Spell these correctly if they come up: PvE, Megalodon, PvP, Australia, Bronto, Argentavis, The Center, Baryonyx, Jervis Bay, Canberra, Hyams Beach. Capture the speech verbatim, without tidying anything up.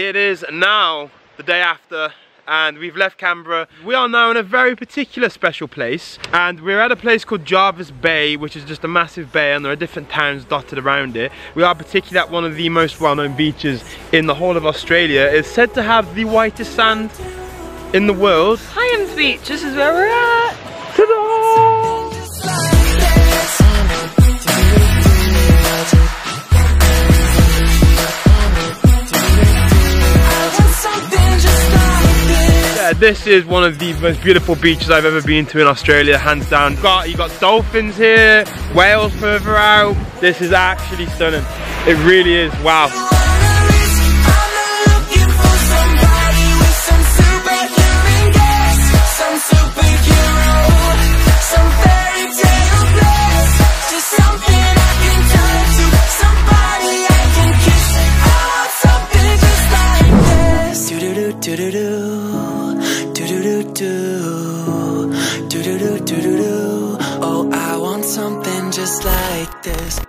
It is now the day after and we've left Canberra. We are now in a very particular special place, and we're at a place called Jervis Bay, which is just a massive bay, and there are different towns dotted around it. We are particularly at one of the most well-known beaches in the whole of Australia. It's said to have the whitest sand in the world. Hyams Beach, this is where we're at. Ta-da! This is one of the most beautiful beaches I've ever been to in Australia, hands down. You've got, you've got dolphins here, whales further out. This is actually stunning. It really is, wow. Something just like this.